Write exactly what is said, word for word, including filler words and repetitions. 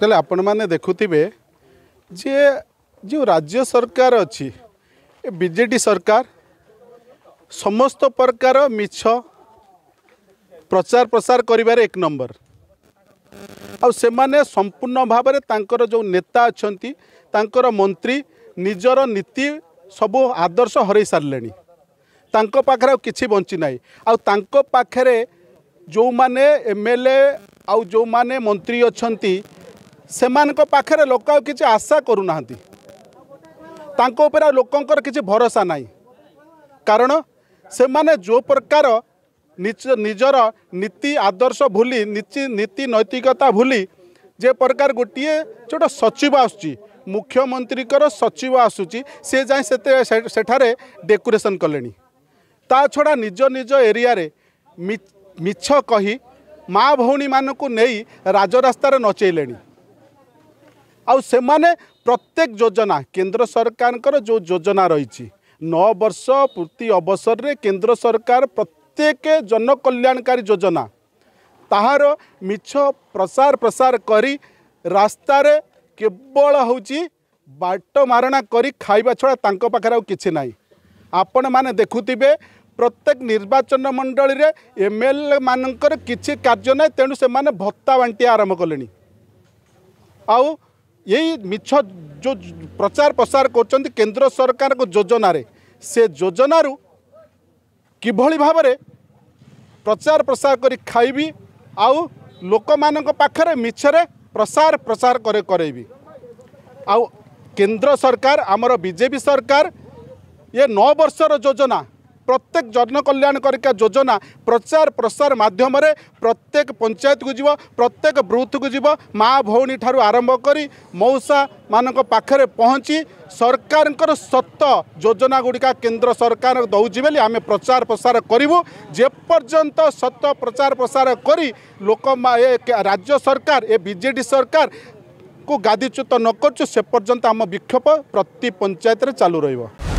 तेल आपण मैंने देखुवे जे जो राज्य सरकार अच्छी बीजेपी सरकार समस्त प्रकार मिछ प्रचार प्रसार कर एक नंबर आउ से माने संपूर्ण भाव में जो नेता अच्छा मंत्री निजर नीति सबू आदर्श हर सारे पाखे किसी बंचीना आउ पाखे जो माने एमएलए आउ जो माने मंत्री अच्छा से पाखे लोक किसी आशा करूना लोकंर किसी भरोसा ना कारण से माने जो प्रकार निजर नीति आदर्श भूली नीति नैतिकता भूली जे प्रकार गोटे छोट सचिव आसुची मुख्यमंत्री सचिव आसूची से जाए से डेकोरेशन कले ता छड़ा निज निज एरिया रे मिछ कही माँ भौणी मानकु नहीं राजरास्तार नचैले आउ से माने प्रत्येक योजना केंद्र सरकार जो योजना रही नौ वर्ष पूर्ति अवसर रे केंद्र सरकार प्रत्येक जन कल्याणकारी योजना ताहार मिछ प्रसार प्रसार करी रास्ता रे केवल होची बाट मारणा करी खाइबा छड़ा तांको पाखरा आउ किछि नाही। आपण माने देखुतिबे प्रत्येक निर्वाचन मंडल रे एमएलए मानकर किछि कार्य नै तेनु से माने भत्ता बांटी आरंभ कलेनी आउ यही मिछ जो प्रचार प्रसार कर केंद्र सरकार को योजना रे से योजना रु किभली भाव रे प्रचार प्रसार करी खाइबी आउ लोक मानक पाखरे मिछरे प्रसार प्रसार करे करेबी आउ केंद्र सरकार आमर बीजेपी सरकार ये नौ वर्षर योजना प्रत्येक जन कल्याणकारी योजना प्रचार प्रसार माध्यम प्रत्येक पंचायत को जीव प्रत्येक बूथ को जीव माँ भौणी ठारू आरंभ करी मौसा मानक पाखरे पहुँची सरकार सत योजना गुड़िका केंद्र सरकार दौजी बोली आम प्रचार प्रसार करूँ जेपर्यंत सत प्रचार प्रसार करी लोक राज्य सरकार ए बीजेपी सरकार को गादीच्युत न कर से पर्यंत आम विक्षोभ प्रति पंचायत चालू रहिबो।